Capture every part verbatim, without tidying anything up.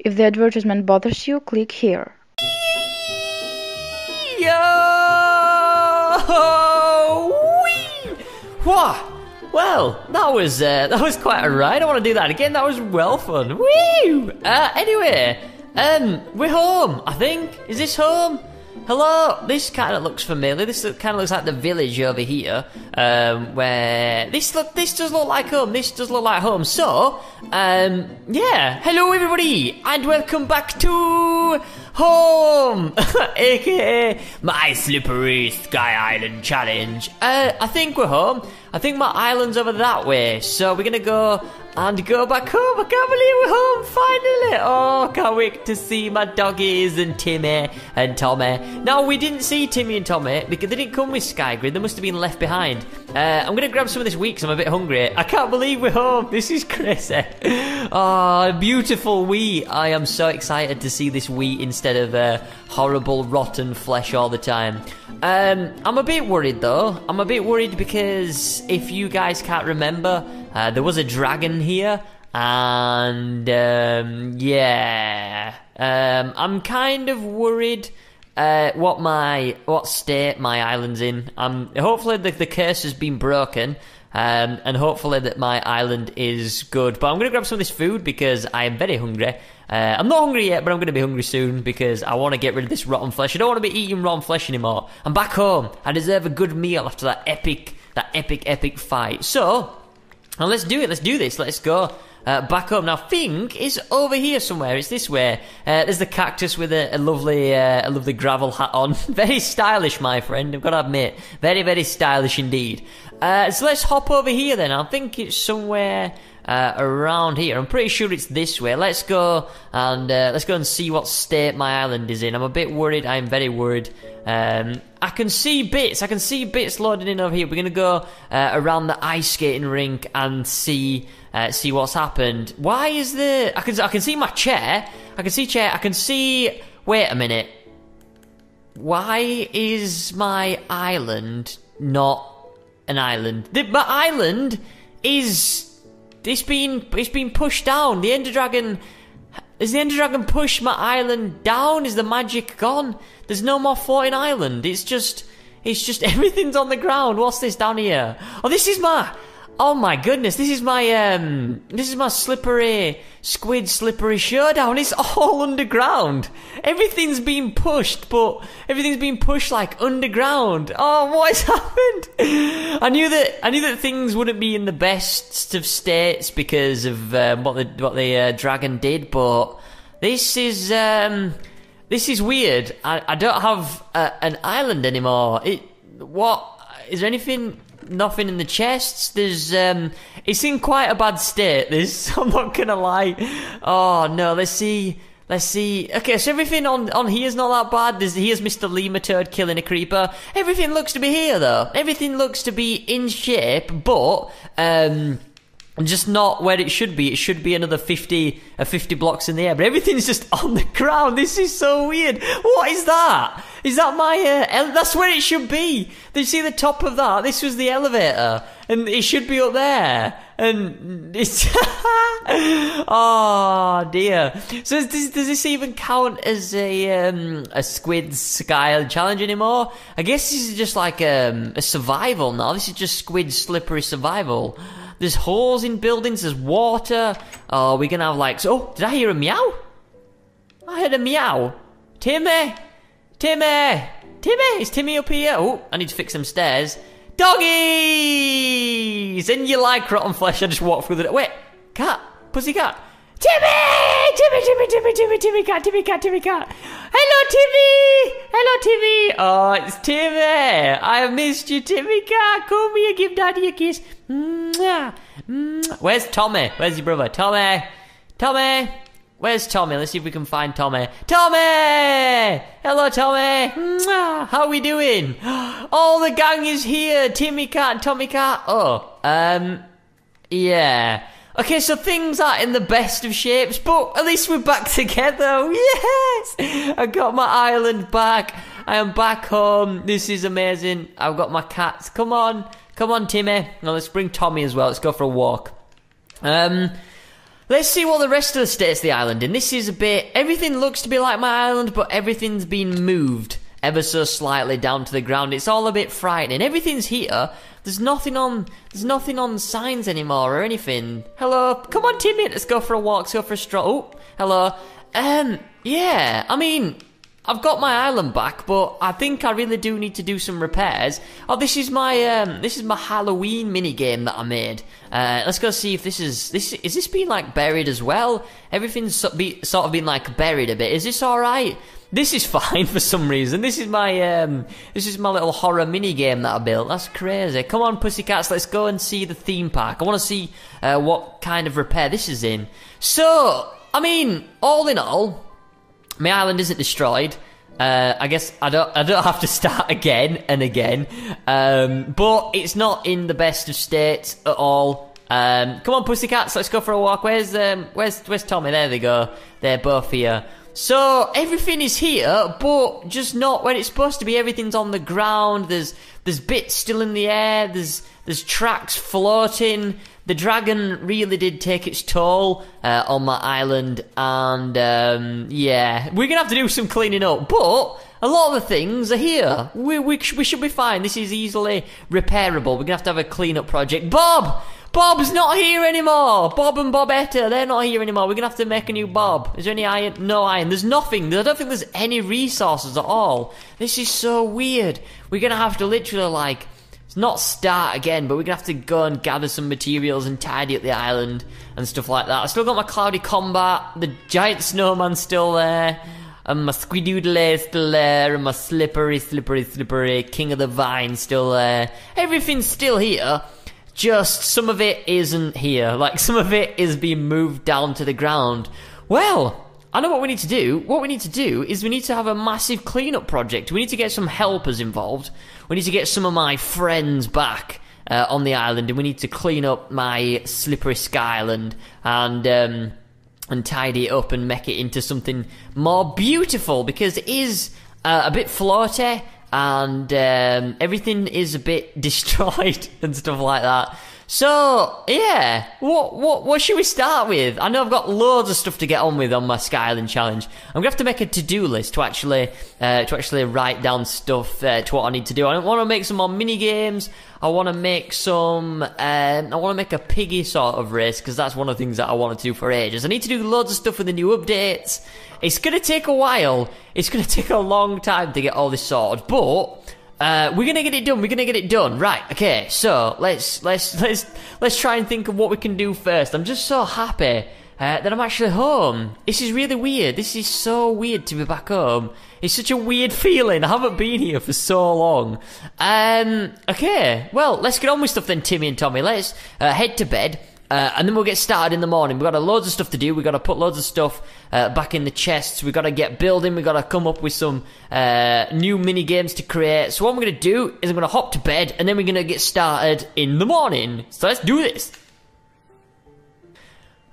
If the advertisement bothers you, click here. Yo! Wow! Well, that was uh, that was quite a ride. I want to do that again. That was well fun. Woo! Uh, anyway, um, we're home. I think. Is this home? Hello. This kind of looks familiar. This kind of looks like the village over here. Um, where this look, this does look like home. This does look like home. So, um, yeah. Hello, everybody, and welcome back to home, aka my slippery Sky Island challenge. Uh, I think we're home. I think my island's over that way, so we're gonna go and go back home. I can't believe we're home, finally! Oh, can't wait to see my doggies and Timmy and Tommy. Now, we didn't see Timmy and Tommy because they didn't come with Skygrid. They must have been left behind. Uh, I'm gonna grab some of this wheat because I'm a bit hungry. I can't believe we're home. This is crazy. Oh, beautiful wheat. I am so excited to see this wheat instead of uh, horrible, rotten flesh all the time. Um, I'm a bit worried, though. I'm a bit worried because... if you guys can't remember, uh, there was a dragon here, and um, yeah, um, I'm kind of worried uh, what my what state my island's in. Um, hopefully the, the curse has been broken, um, and hopefully that my island is good. But I'm gonna grab some of this food because I am very hungry. Uh, I'm not hungry yet, but I'm going to be hungry soon because I want to get rid of this rotten flesh. I don't want to be eating rotten flesh anymore. I'm back home. I deserve a good meal after that epic, that epic, epic fight. So, well, let's do it. Let's do this. Let's go uh, back home. Now, Fink is over here somewhere. It's this way. Uh, there's the cactus with a, a lovely uh, a lovely gravel hat on. Very stylish, my friend. I've got to admit. Very, very stylish indeed. Uh, so let's hop over here then. I think it's somewhere... Uh, around here. I'm pretty sure it's this way. Let's go and uh, let's go and see what state my island is in. I'm a bit worried. I'm very worried. Um, I can see bits. I can see bits loading in over here. We're gonna go uh, around the ice skating rink and see uh, see what's happened. Why is the? I can I can see my chair. I can see chair. I can see. Wait a minute. Why is my island not an island? The, my island is. It's been, it's been pushed down. The Ender Dragon... Has the Ender Dragon pushed my island down? Is the magic gone? There's no more floating island. It's just... It's just everything's on the ground. What's this down here? Oh, this is my... Oh, my goodness. This is my, um... This is my slippery... Squid Slippery Showdown. It's all underground. Everything's been pushed, but... Everything's been pushed, like, underground. Oh, what has happened? I knew that... I knew that things wouldn't be in the best of states because of um, what the, what the uh, dragon did, but... This is, um... This is weird. I, I don't have a, an island anymore. It... What... Is there anything... Nothing in the chests. There's um it's in quite a bad state, this, I'm not gonna lie. Oh no, let's see let's see. Okay, so everything on on here's not that bad. There's here's Mister Lima Turd killing a creeper. Everything looks to be here though. Everything looks to be in shape, but um just not where it should be. It should be another fifty, uh, fifty blocks in the air, but everything's just on the ground. This is so weird. What is that? Is that my, uh, that's where it should be. Did you see the top of that? This was the elevator, and it should be up there. And it's, oh dear. So is this, does this even count as a um, a Squid Sky challenge anymore? I guess this is just like um, a survival now. This is just Squid Slippery Survival. There's holes in buildings, there's water. Oh, we're gonna have like... Oh, did I hear a meow? I heard a meow. Timmy! Timmy! Timmy! Is Timmy up here? Oh, I need to fix some stairs. Doggies! And you like rotten flesh, I just walked through the door. Wait, cat, pussycat. Timmy! Timmy, Timmy, Timmy, Timmy, Timmy cat, Timmy cat, Timmy cat. Hello, Timmy! Hello, Timmy! Oh, it's Timmy! I have missed you, Timmy cat. Come here, give Daddy a kiss. Mwah. Mwah. Where's Tommy? Where's your brother? Tommy! Tommy! Where's Tommy? Let's see if we can find Tommy. Tommy! Hello, Tommy! Mwah. How are we doing? Oh, the gang is here! Timmy cat and Tommy cat. Oh, um, yeah. Okay, so things aren't in the best of shapes, but at least we're back together. Yes! I got my island back. I am back home. This is amazing. I've got my cats. Come on. Come on, Timmy. Now, let's bring Tommy as well. Let's go for a walk. Um, Let's see what the rest of the state's the island in. This is a bit... Everything looks to be like my island, but everything's been moved ever so slightly down to the ground. It's all a bit frightening. Everything's here. There's nothing on... There's nothing on signs anymore or anything. Hello? Come on, Timmy. Let's go for a walk. Let's go for a stroll. Oh, hello. Um, yeah. I mean... I've got my island back, but I think I really do need to do some repairs. Oh, this is my um, this is my Halloween mini game that I made. Uh, let's go see if this is this is this being like buried as well. Everything's so, be, sort of been like buried a bit. Is this all right? This is fine for some reason. This is my um, this is my little horror mini game that I built. That's crazy. Come on, pussycats, let's go and see the theme park. I want to see uh, what kind of repair this is in. So, I mean, all in all. My island isn't destroyed. Uh, I guess I don't. I don't have to start again and again. Um, but it's not in the best of states at all. Um, come on, pussycats, let's go for a walk. Where's um, where's where's Tommy? There they go. They're both here. So everything is here, but just not when it's supposed to be. Everything's on the ground. There's there's bits still in the air. There's there's tracks floating. The dragon really did take its toll uh, on my island, and um, yeah, we're gonna have to do some cleaning up. But a lot of the things are here. We we, we should be fine. This is easily repairable. We're gonna have to have a clean-up project. Bob, Bob's not here anymore. Bob and Bobetta, they're not here anymore. We're gonna have to make a new Bob. Is there any iron? No iron. There's nothing. I don't think there's any resources at all. This is so weird. We're gonna have to literally like. Not start again, but we're gonna have to go and gather some materials and tidy up the island and stuff like that. I still got my Cloudy Combat, the giant snowman's still there, and my Squidoodley still there, and my slippery, slippery, slippery King of the Vine still there. Everything's still here, just some of it isn't here. Like, some of it is being moved down to the ground. Well, I know what we need to do. What we need to do is we need to have a massive cleanup project. We need to get some helpers involved. We need to get some of my friends back uh, on the island, and we need to clean up my slippery skyland and um, and tidy it up and make it into something more beautiful, because it is uh, a bit floaty and um, everything is a bit destroyed and stuff like that. So, yeah, what what what should we start with? I know I've got loads of stuff to get on with on my Skyland challenge. I'm gonna have to make a to-do list to actually uh, to actually write down stuff uh, to what I need to do. I want to make some more mini games. I want to make some. Um, I want to make a piggy sort of race, because that's one of the things that I wanted to do for ages. I need to do loads of stuff with the new updates. It's gonna take a while. It's gonna take a long time to get all this sorted, but. Uh, we're gonna get it done. We're gonna get it done, right? Okay, so let's let's let's let's try and think of what we can do first. I'm just so happy uh, that I'm actually home. This is really weird. This is so weird to be back home. It's such a weird feeling. I haven't been here for so long. Um, okay, well, let's get on with stuff then, Timmy and Tommy. Let's uh, head to bed. Uh, and then we'll get started in the morning. We've got loads of stuff to do. We've got to put loads of stuff uh, back in the chests. We've got to get building. We've got to come up with some uh, new mini games to create. So what I'm going to do is I'm going to hop to bed, and then we're going to get started in the morning. So let's do this.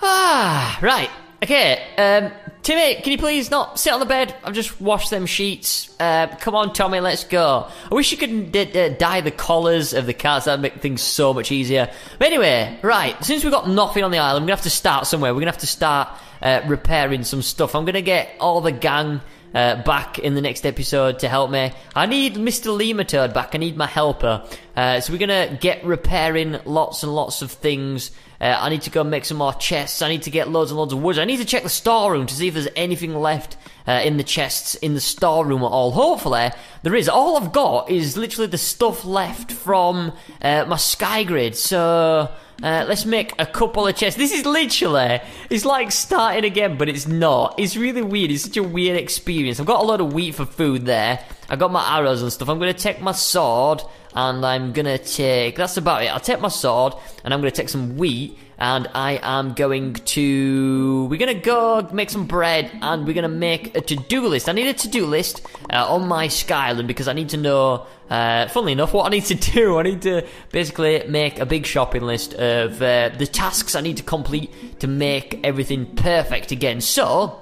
Ah, right. Okay. Um, Timmy, can you please not sit on the bed? I've just washed them sheets. Uh, come on, Tommy, let's go. I wish you could uh, dye the collars of the cats. That'd make things so much easier. But anyway, right, since we've got nothing on the island, we're going to have to start somewhere. We're going to have to start uh, repairing some stuff. I'm going to get all the gang uh, back in the next episode to help me. I need Mister Lima Turd back. I need my helper. Uh, so we're going to get repairing lots and lots of things. Uh, I need to go and make some more chests. I need to get loads and loads of wood. I need to check the storeroom to see if there's anything left uh, in the chests in the storeroom at all. Hopefully, there is. All I've got is literally the stuff left from uh, my Skygrid. So, uh, let's make a couple of chests. This is literally, it's like starting again, but it's not. It's really weird. It's such a weird experience. I've got a lot of wheat for food there. I've got my arrows and stuff. I'm going to take my sword. And I'm gonna take, that's about it. I'll take my sword, and I'm gonna take some wheat, and I am going to, we're gonna go make some bread, and we're gonna make a to-do list. I need a to-do list uh, on my Skyland, because I need to know, uh, funnily enough, what I need to do. I need to basically make a big shopping list of uh, the tasks I need to complete to make everything perfect again. So,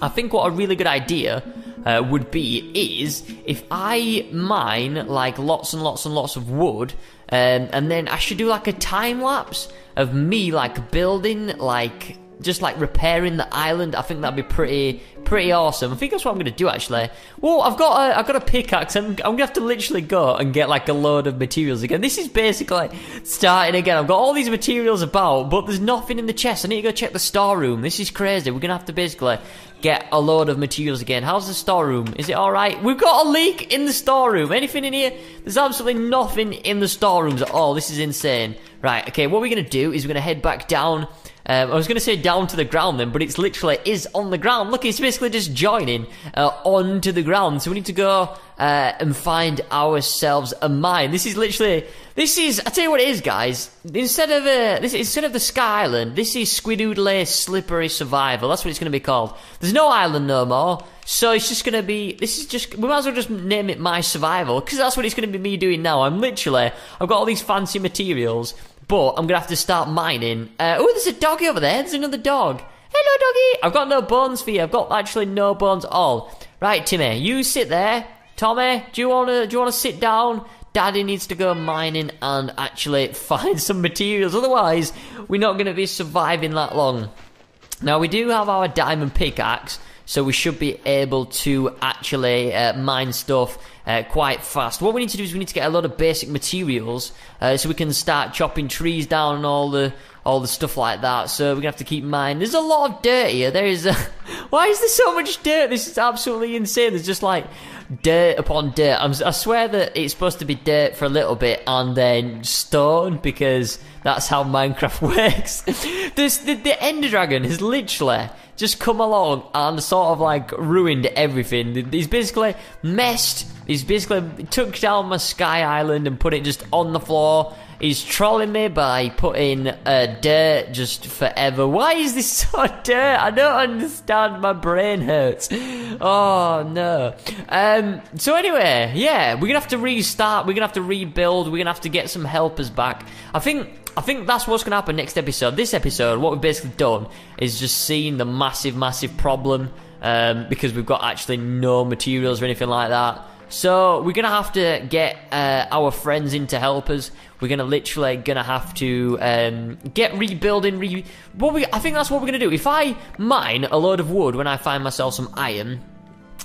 I think what a really good idea Uh, would be is if I mine like lots and lots and lots of wood, um, and then I should do like a time lapse of me like building like just like repairing the island. I think that'd be pretty pretty awesome. I think that's what I'm gonna do actually. Well, I've got a, I've got a pickaxe. I'm, I'm gonna have to literally go and get like a load of materials again. This is basically starting again. I've got all these materials about, but there's nothing in the chest. I need to go check the storeroom. This is crazy. We're gonna have to basically get a load of materials again. How's the storeroom? Is it alright? We've got a leak in the storeroom. Anything in here? There's absolutely nothing in the storerooms at all. This is insane. Right, okay, what we're gonna do is we're gonna head back down. Um, I was going to say down to the ground then, but it's literally is on the ground. Look, it's basically just joining uh, onto the ground. So we need to go uh, and find ourselves a mine. This is literally, this is, I tell you what it is, guys. Instead of uh, this, instead of the Sky Island, this is Squidoodley Slippery Survival. That's what it's going to be called. There's no island no more. So it's just going to be, this is just, we might as well just name it My Survival, because that's what it's going to be me doing now. I'm literally, I've got all these fancy materials, but I'm going to have to start mining. Uh, oh, there's a doggy over there. There's another dog. Hello, doggy. I've got no bones for you. I've got actually no bones at all. Right, Timmy, you sit there. Tommy, do you want to do you want to sit down? Daddy needs to go mining and actually find some materials. Otherwise, we're not going to be surviving that long. Now, we do have our diamond pickaxe, so we should be able to actually uh, mine stuff uh, quite fast. What we need to do is we need to get a lot of basic materials uh, so we can start chopping trees down and all the all the stuff like that. So we're going to have to keep mining. There's a lot of dirt here. There is a why is there so much dirt? This is absolutely insane. There's just like dirt upon dirt. I'm, I swear that it's supposed to be dirt for a little bit and then stone, because that's how Minecraft works. This, the, the Ender Dragon has literally just come along and sort of like ruined everything. He's basically messed. He's basically took down my Sky Island and put it just on the floor. He's trolling me by putting uh, dirt just forever. Why is this so dirt? I don't understand. My brain hurts. Oh, no. Um, so anyway, yeah, we're going to have to restart. We're going to have to rebuild. We're going to have to get some helpers back. I think I think that's what's going to happen next episode. This episode, what we've basically done is just seen the massive, massive problem um, because we've got actually no materials or anything like that. So we're going to have to get uh, our friends in to help us. We're going to literally going to have to um, get rebuilding. Re what we, I think that's what we're going to do. If I mine a load of wood when I find myself some iron,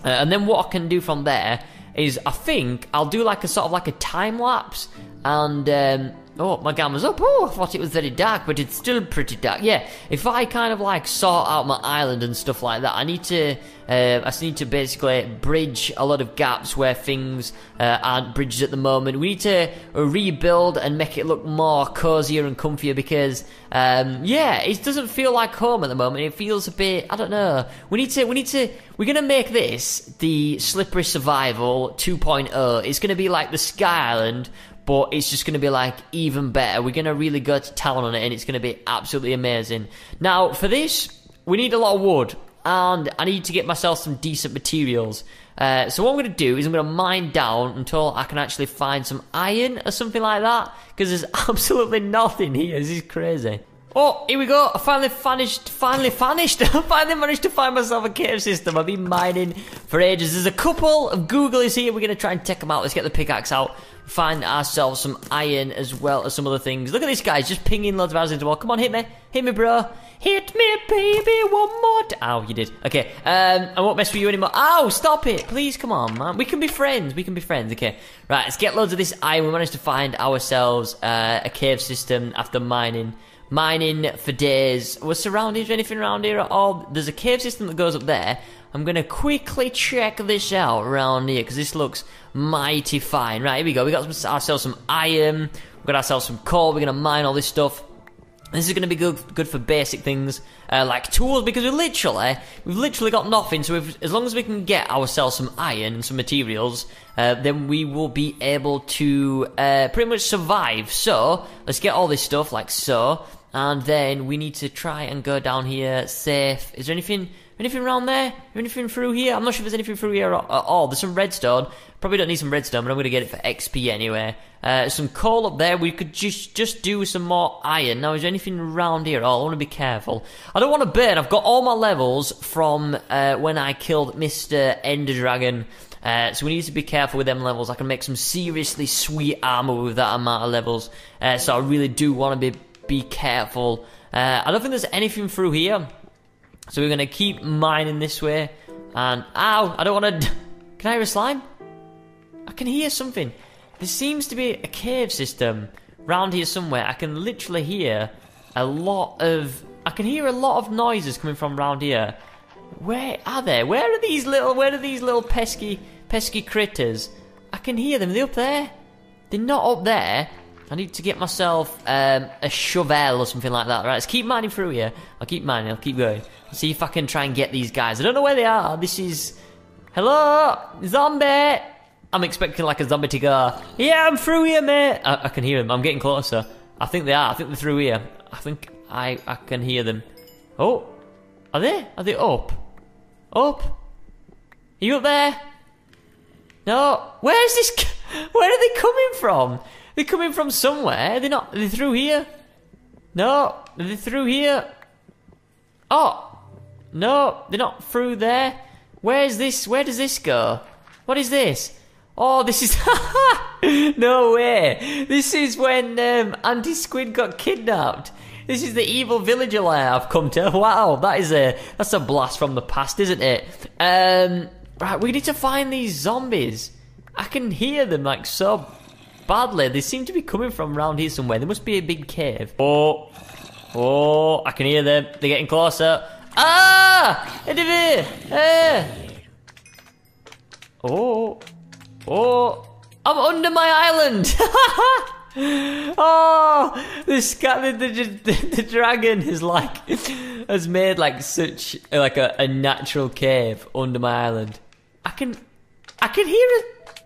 uh, and then what I can do from there is I think I'll do like a sort of like a time lapse and... Um, oh, my gamma's up. Oh, I thought it was very dark, but it's still pretty dark. Yeah, if I kind of like sort out my island and stuff like that, I need to, uh, I just need to basically bridge a lot of gaps where things uh, aren't bridged at the moment. We need to rebuild and make it look more cozier and comfier because, um, yeah, it doesn't feel like home at the moment. It feels a bit, I don't know. We need to, we need to, we're going to make this the Slippery Survival two point oh. It's going to be like the Sky Island, but it's just going to be like even better. We're going to really go to town on it and it's going to be absolutely amazing. Now for this, we need a lot of wood and I need to get myself some decent materials. Uh, so what I'm going to do is I'm going to mine down until I can actually find some iron or something like that, because there's absolutely nothing here. This is crazy. Oh, here we go. I finally vanished, finally vanished. I finally managed to find myself a cave system. I've been mining for ages. There's a couple of Googlies here. We're going to try and take them out. Let's get the pickaxe out. Find ourselves some iron as well as some other things. Look at this guy. He's just pinging loads of hours into the wall. Come on, hit me. Hit me, bro. Hit me, baby. One more. Ow, you did. Okay. Um, I won't mess with you anymore. Ow, stop it. Please, come on, man. We can be friends. We can be friends. Okay. Right, let's get loads of this iron. We managed to find ourselves uh, a cave system after mining. Mining for days. We're surrounded with anything around here at all. There's a cave system that goes up there. I'm going to quickly check this out around here because this looks mighty fine. Right, here we go. We got ourselves some iron. We've got ourselves some coal. We're going to mine all this stuff. This is going to be good, good for basic things uh, like tools, because we literally, we've literally got nothing. So if, as long as we can get ourselves some iron and some materials, uh, then we will be able to uh, pretty much survive. So let's get all this stuff like so. And then we need to try and go down here safe. Is there anything anything around there? Anything through here? I'm not sure if there's anything through here at all. There's some redstone. Probably don't need some redstone, but I'm going to get it for X P anyway. Uh, some coal up there. We could just just do some more iron. Now, is there anything around here at all? I want to be careful. I don't want to burn. I've got all my levels from uh, when I killed Mister Ender Dragon. Uh, so we need to be careful with them levels. I can make some seriously sweet armor with that amount of levels. Uh, so I really do want to be... Be careful Uh, I don't think there's anything through here. So we're going to keep mining this way. And, ow, I don't want to... Can I hear a slime? I can hear something. There seems to be a cave system round here somewhere. I can literally hear a lot of... I can hear a lot of noises coming from round here. Where are they? Where are these little... Where are these little pesky... pesky critters? I can hear them. Are they up there? They're not up there. I need to get myself um, a shovel or something like that. Right, let's keep mining through here. I'll keep mining. I'll keep going. I'll see if I can try and get these guys. I don't know where they are. This is... Hello? Zombie! I'm expecting like a zombie to go, yeah, I'm through here, mate. I, I can hear them. I'm getting closer. I think they are. I think they're through here. I think I, I can hear them. Oh. Are they? Are they up? Up? Are you up there? No. Where is this... Where are they coming from? They're coming from somewhere. Are they not? Are they through here? No. Are they through here? Oh. No. They're not through there. Where is this? Where does this go? What is this? Oh, this is... No way. This is when um, Auntie Squid got kidnapped. This is the evil villager lair I've come to. Wow, that is a... That's a blast from the past, isn't it? Um, right, we need to find these zombies. I can hear them, like, so... badly. They seem to be coming from around here somewhere. There must be a big cave. Oh, oh, I can hear them. They're getting closer. Ah! Eh! Oh, oh, I'm under my island. Oh, this guy, the, the, the dragon is like, has made like such like a, a natural cave under my island. I can, I can hear it.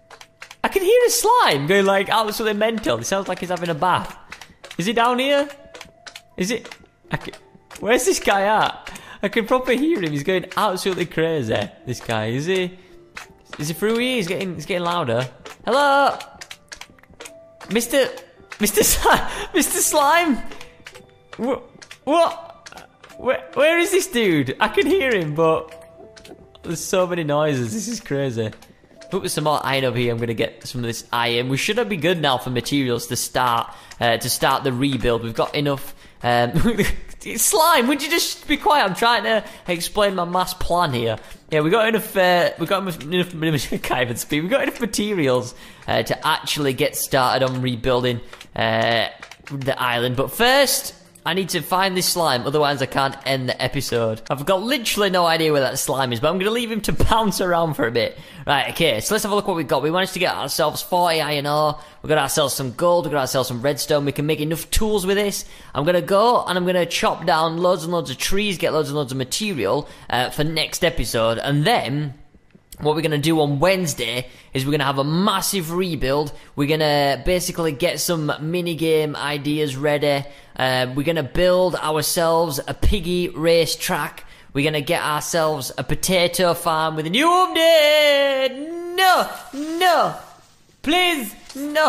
I can hear a slime going like absolutely mental. It sounds like he's having a bath. Is he down here? Is it? I can, where's this guy at? I can properly hear him. He's going absolutely crazy. This guy, is he? Is he through here? He's getting, he's getting louder. Hello, Mister, Mister, Mister Slime. What? What? Where, where is this dude? I can hear him, but there's so many noises. This is crazy. Put some more iron over here. I'm going to get some of this iron. We should be good now for materials to start uh, to start the rebuild. We've got enough. Um, slime, would you just be quiet? I'm trying to explain my mass plan here. Yeah, we got enough. Uh, we got enough. Can't even speak. We got enough materials uh, to actually get started on rebuilding uh, the island. But first, I need to find this slime, otherwise I can't end the episode. I've got literally no idea where that slime is, but I'm going to leave him to bounce around for a bit. Right, okay, so let's have a look what we've got. We managed to get ourselves forty iron ore. We got ourselves some gold. We got ourselves some redstone. We can make enough tools with this. I'm going to go and I'm going to chop down loads and loads of trees, get loads and loads of material uh, for next episode, and then... what we're going to do on Wednesday is we're going to have a massive rebuild. We're going to basically get some minigame ideas ready. Uh, we're going to build ourselves a piggy race track. We're going to get ourselves a potato farm with a new update. No, no, please, no.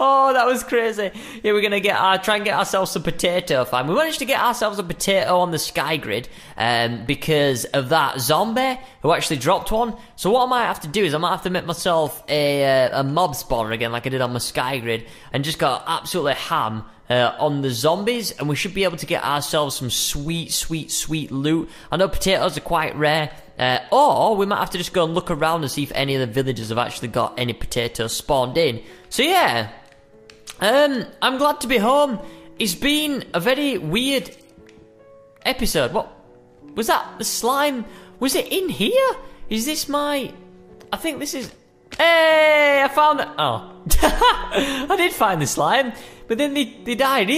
Oh, that was crazy. Yeah, we're going to get our, try and get ourselves a potato farm. We managed to get ourselves a potato on the Skygrid um, because of that zombie who actually dropped one. So what I might have to do is I might have to make myself a, a mob spawner again like I did on my Skygrid and just go absolutely ham Uh, on the zombies, and we should be able to get ourselves some sweet, sweet, sweet loot. I know potatoes are quite rare, uh, or we might have to just go and look around and see if any of the villagers have actually got any potatoes spawned in. So yeah, um, I'm glad to be home. It's been a very weird episode. What was that? The slime? Was it in here? Is this my... I think this is... Hey, I found it. Oh, I did find the slime, but then they, they died.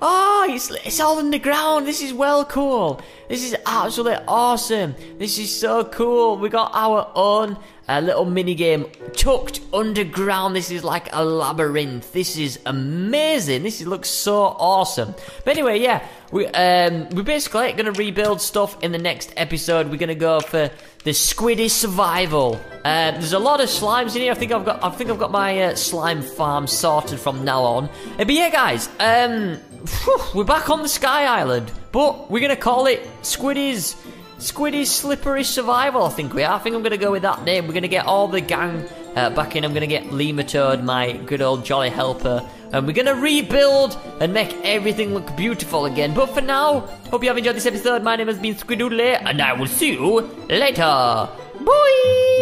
Oh, it's, it's all in the ground. This is well cool. This is absolutely awesome. This is so cool. We got our own uh, little mini game tucked underground. This is like a labyrinth. This is amazing. This is, looks so awesome. But anyway, yeah, we um we're basically gonna rebuild stuff in the next episode. We're gonna go for the Squiddy survival. Uh, there's a lot of slimes in here. I think I've got I think I've got my uh, slime farm sorted from now on. Uh, but yeah, guys, um, whew, we're back on the Sky Island, but we're gonna call it Squiddy's Squiddy's Slippery Survival. I think we are. I think I'm gonna go with that name. We're gonna get all the gang uh, back in. I'm gonna get Lima Turd, my good old jolly helper. and we're gonna rebuild and make everything look beautiful again. But for now, hope you have enjoyed this episode. My name has been Squidoodley, and I will see you later. Bye!